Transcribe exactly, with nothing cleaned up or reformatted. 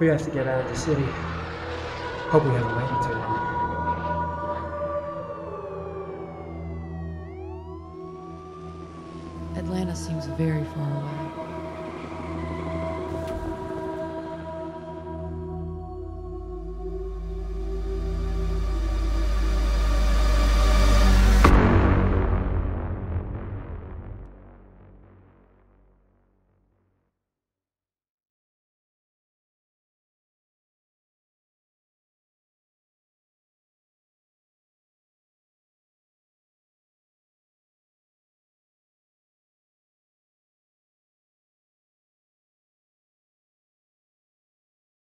We have to get out of the city. Hope we haven't waited too long. Atlanta seems very far away.